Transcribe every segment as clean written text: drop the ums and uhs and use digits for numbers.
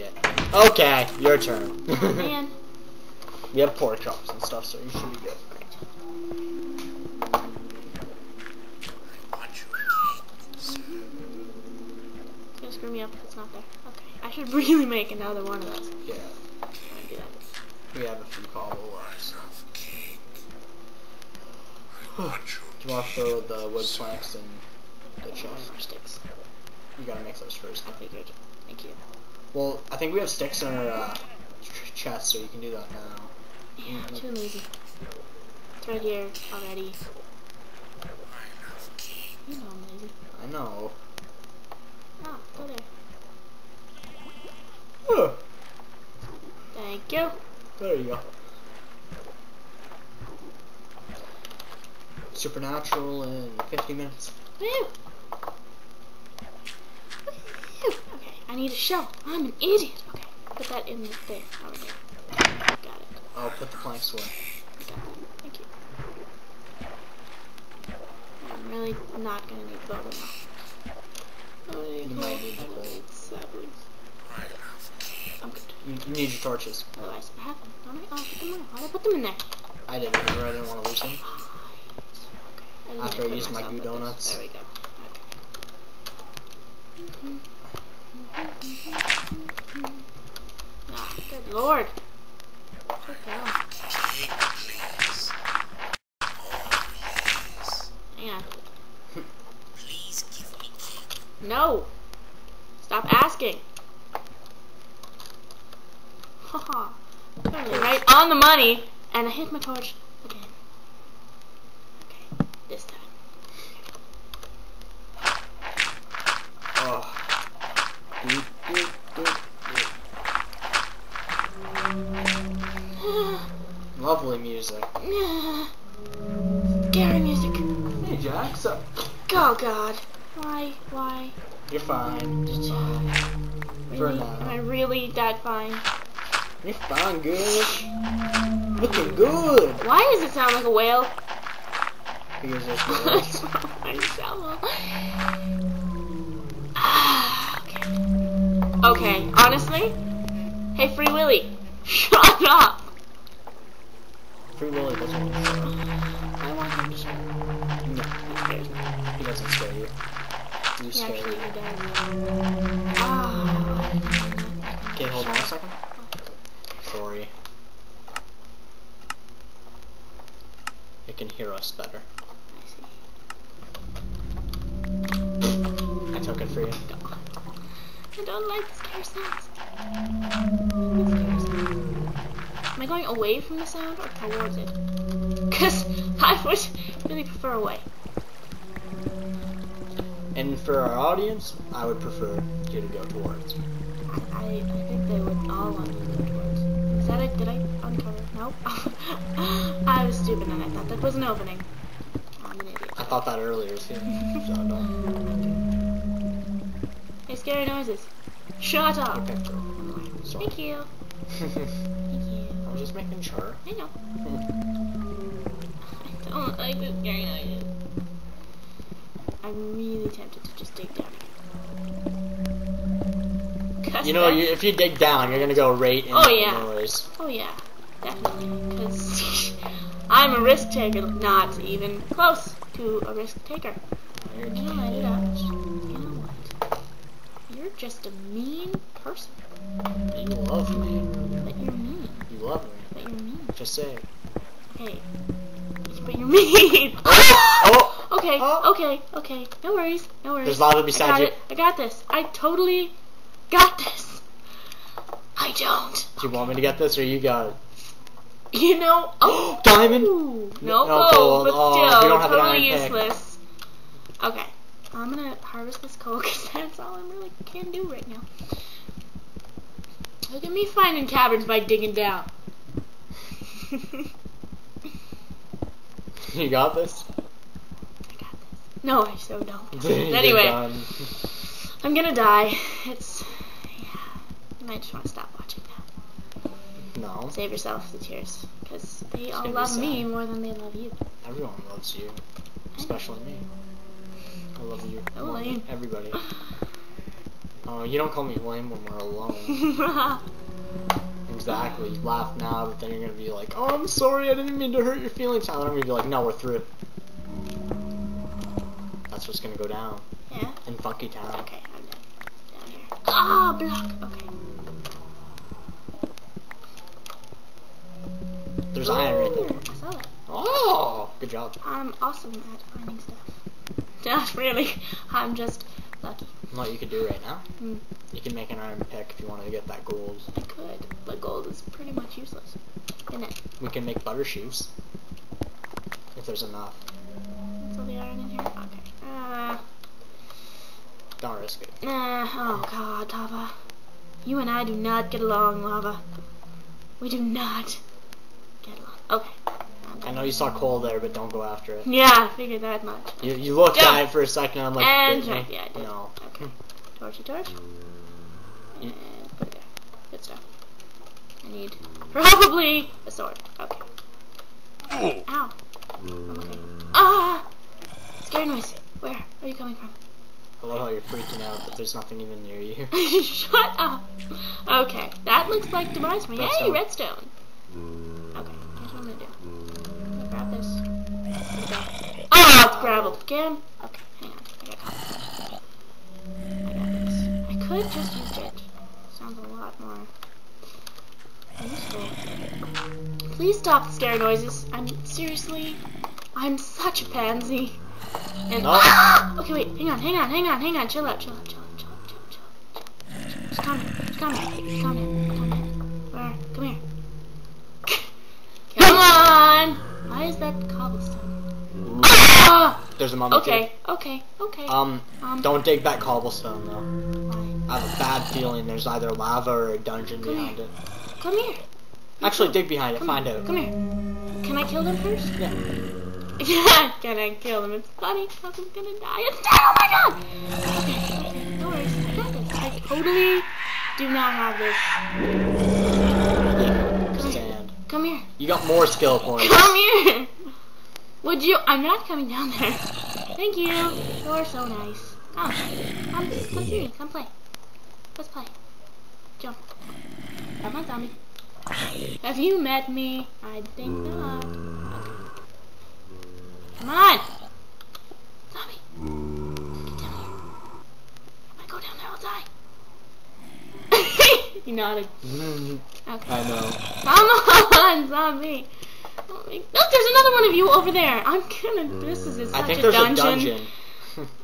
Yeah. Okay, your turn. Man. You have pork chops and stuff, so you should be good. Don't screw me up if it's not there. Okay. I should really make another one of those. Yeah. We have a few cobble left. Do you want to throw the wood planks and the sticks? You gotta make those first. Okay, good. Thank you. Well, I think we have sticks in our chest, so you can do that now. Yeah, too lazy. It's right here already. You know I'm lazy. I know. Oh, go there. Oh. Thank you. There you go. Supernatural in 50 minutes. Woo! Woo! Okay, I need a shell. I'm an idiot. Okay, put that in there. Over there. Got it. I'll put the planks away. Got it. Thank you. I'm really not gonna need bow now. Oh, you might need bolts. I'm good. You need your torches. Otherwise, I have them. Don't I? Oh, put them in. Why did I put them in there? I didn't. Remember, I didn't want to lose them. After I use my goo donuts. There we go. Okay. Oh, good lord. Hang on. Please give me cake. No. Stop asking. Haha. Right on the money. And I hit my torch again. This time. Oh. Lovely music. Scary music. Hey, Jax. Oh, God. Why? You're fine. Really? Am I really that fine? You're fine, girl. Looking good. Why does it sound like a whale? Because there's no else. Okay, honestly? Hey, Free Willy, shut up! Free Willy doesn't want to shut up. I want him to shut up. No, he scares me. He doesn't scare you. You scare me. Okay, hold on a second. Sorry. It can hear us better. I took it for you. I don't like the scary sounds. Am I going away from the sound or towards it? Because I would really prefer away. And for our audience, I would prefer you to go towards. I think they would all want you to go towards. Is that it? Did I uncover? No. I was stupid and I thought that was an opening. I'm an idiot. I thought that earlier too. So Hey, scary noises. Shut up. Okay. Thank you. I was just making sure. I know. I don't like the scary noises. I'm really tempted to just dig down. You know, if you dig down, you're gonna go right into the noise. Oh yeah. Definitely, because I'm a risk taker, not even close to a risk taker. You know what? You're just a mean person. You love me. But you're mean. You love me. But you're mean. Just say it. Okay. But you're mean. Okay. No worries. There's a lot of beside you. I got this. I totally got this. I don't. Do you want me to get this or you got it? You know, oh, diamond. No, but still, we don't have totally useless. Okay, I'm gonna harvest this coal because that's all I really can do right now. Look at me finding caverns by digging down. You got this? I got this. No, I so don't. Anyway, I'm gonna die. It's. Yeah, I might just want to stop watching now. No. Save yourself the tears, because they all love me more than they love you. Everyone loves you, especially me. I love you. Everybody. Oh, you don't call me lame when we're alone. Exactly. You laugh now, but then you're gonna be like, oh, I'm sorry, I didn't mean to hurt your feelings. And then I'm gonna be like, no, we're through. That's what's gonna go down. Yeah? In Funky Town. Okay, I'm down here. Ah, block! Okay. There's iron right there. I saw it. Oh, good job. I'm awesome at finding stuff. Not really. I'm just lucky. What you could do right now? Mm. You can make an iron pick if you wanted to get that gold. I could, but gold is pretty much useless, isn't it? We can make butter shoes. If there's enough. Is all the iron in here? Okay. Don't risk it. Oh god, Lava. You and I do not get along, Lava. We do not get along. Okay. I know you saw coal there, but don't go after it. Yeah, I figured that much. You looked at it for a second, I'm like, and right, yeah, I did. No. Okay. Torchy torch. And put it there. Good stuff. I need probably a sword. Okay. Ow. I'm okay. Ah! Scary noise. Where are you coming from? I love how you're freaking out, but there's nothing even near you. Shut up. Okay. That looks like demise for me. Hey, redstone. Okay. Here's what I'm gonna do. Grab this. Ah, it's graveled again. Okay, hang on. I got copper. I got this. I could just use it. Sounds a lot more useful. Please stop the scary noises. I'm such a pansy. And okay, wait. Hang on. Chill out. Just calm down. Come here. Where? Come here. Come on. Why is that cobblestone? There's a mummy. Okay. Don't dig that cobblestone though. Why? I have a bad feeling there's either lava or a dungeon behind it. Come here. Actually, dig behind it. Find out. Come here. Can I kill them first? Yeah. Yeah. Can I kill them? It's funny because I'm gonna die. It's dead. Oh my god. Okay. No worries. I got this. I totally do not have this. Come here. You got more skill points. Come here. Would you? I'm not coming down there. Thank you. You're so nice. Come here. Come play. Let's play. Jump. Come on, zombie. Have you met me? I think not. Come on. Zombie. Get down here. If I go down there, I'll die. You nodded. Okay. I know. Come on, zombie. Look, there's another one of you over there. This is such a dungeon.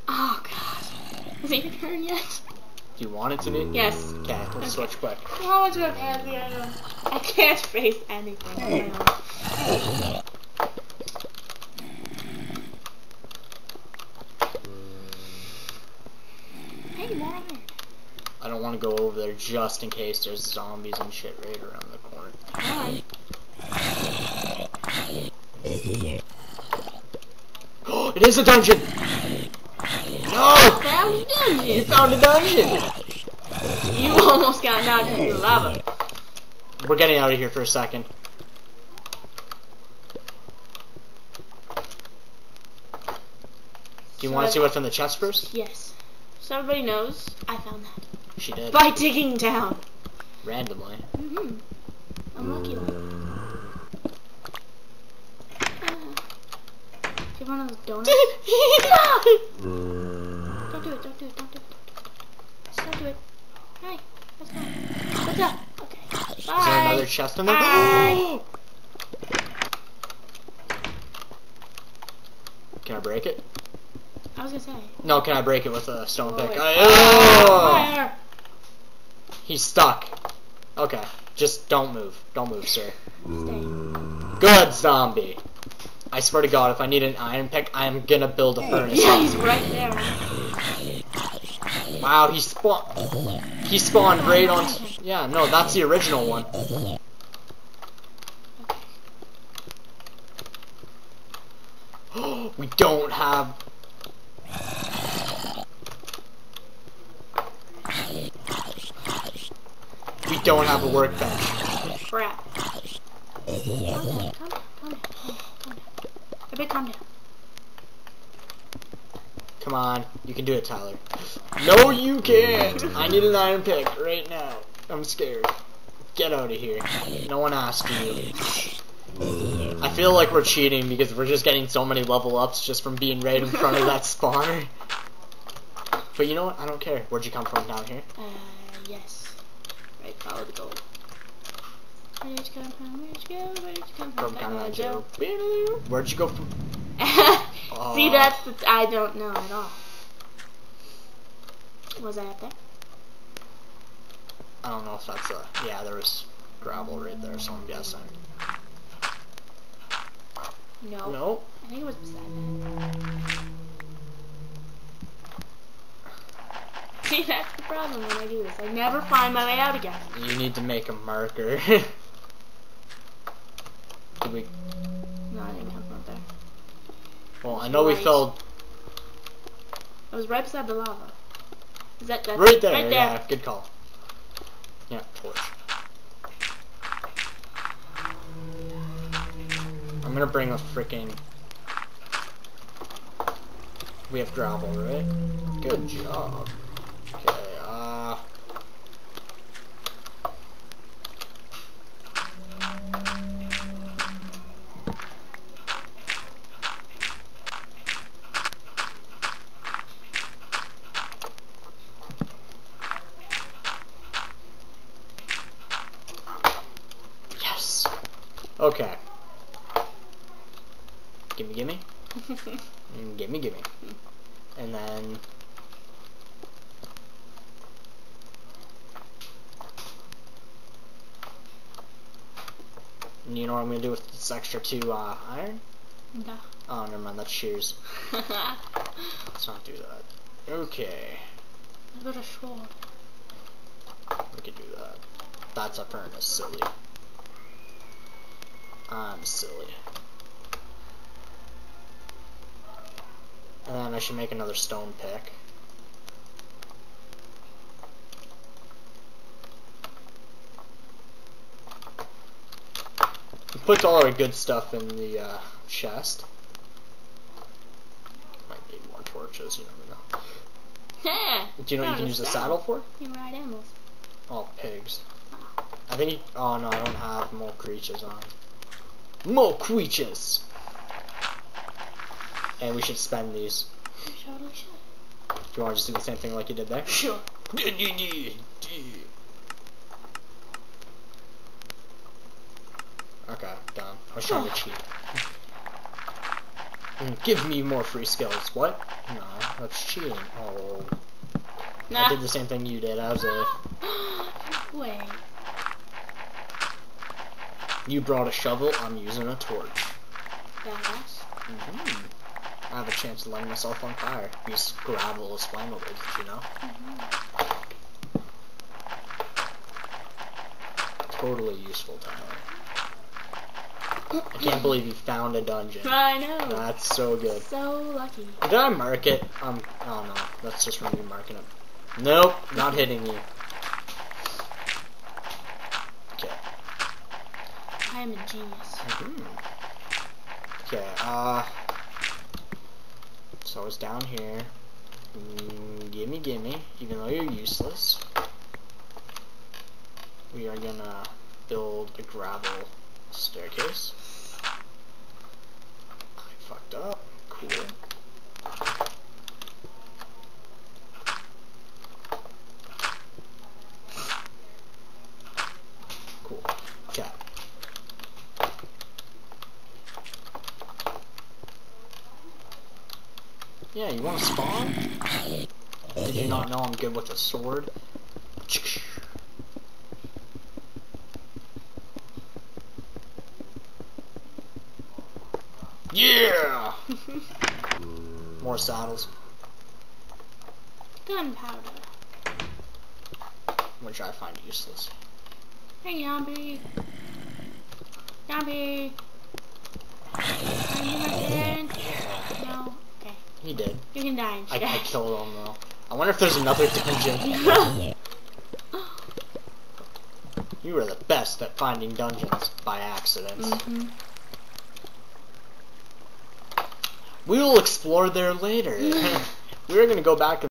Oh, God. Is it your turn yet? Do you want it to be? Yes. Okay, let's switch quick. Oh, it's I can't face anything. Hey, man. I don't want to go over there just in case there's zombies and shit right around the corner. Oh, it is a dungeon! No! You found a dungeon! You almost got knocked into the lava. We're getting out of here for a second. Do you want to see what's in the chest first? Yes. So everybody knows I found that. She did. By digging down. Randomly. Mm-hmm. Unlucky like that. Give one of those donuts. Don't do it. Hey, let's go. What's up? Okay. Bye. Is there another chest in there? Bye. Can I break it? I was gonna say. No, can I break it with a stone pick? Oh! He's stuck. Okay, just don't move. Don't move, sir. Stay. Good zombie. I swear to God, if I need an iron pick, I am gonna build a furnace. Yeah, he's right there. Wow, he spawned. He spawned right on. Yeah, no, that's the original one. We don't have. We don't have a workbench. Crap. Come down. Everybody calm down. Come on. You can do it, Tyler. No, you can't. I need an iron pick right now. I'm scared. Get out of here. No one asked you. I feel like we're cheating because we're just getting so many level ups just from being right in front of that spawner. But you know what? I don't care. Where'd you come from down here? Yes. Right, follow the gold. Where'd you come from? Where'd you go? Where'd you come from? From Canada Joe. Where'd you go from? See, that's the... I don't know at all. Was I up there? I don't know if that's a... Yeah, there was gravel right there, so I'm guessing. No. No? I think it was beside that. See, that's the problem when I do this. I never find my way out again. You need to make a marker. Did we... No, I didn't come from there. Well, I know we fell... I was right beside the lava. Is that... That's right there, right there. Yeah, good call. Yeah, torch. I'm gonna bring a frickin'... We have gravel, right? Good job. Okay, Yes! Okay. Gimme, gimme. And gimme, gimme. And then... And you know what I'm gonna do with this extra 2 iron? No. Oh, never mind. That's shears. Let's not do that. Okay. I got a sword. We could do that. That's a furnace, silly. I'm silly. And then I should make another stone pick. Put all our good stuff in the chest. Might need more torches, you never know. Do you know what you can use the saddle for? You can ride animals. Oh, pigs. I think you, oh no, I don't have more creatures on. More creatures! And we should spend these. We totally should. Do you want to just do the same thing like you did there? Sure. Okay, done. I was trying to cheat. Give me more free skills. What? No, that's cheating. Oh. Nah. I did the same thing you did. I was a... Wait. You brought a shovel. I'm using a torch. Yes. Mm-hmm. I have a chance of lighting myself on fire. Because gravel is flammable, did you know? Mm-hmm. Totally useful, Tyler. I can't believe you found a dungeon. I know. That's so good. So lucky. Did I mark it? Oh no, that's just from me marking it. Nope, not hitting you. Okay. I am a genius. Mm-hmm. Okay, so I was down here. Gimme, gimme. Even though you're useless, we are gonna build a gravel staircase. I fucked up. Cool. Cool. Okay. Yeah, you wanna spawn? Did you not know I'm good with a sword? Yeah! More saddles. Gunpowder. Which I find useless. Hey, zombie. Zombie. No. Okay. He did. You can die instead. I killed him though. I wonder if there's another dungeon. You were the best at finding dungeons by accidents. Mm-hmm. We will explore there later. We are going to go back and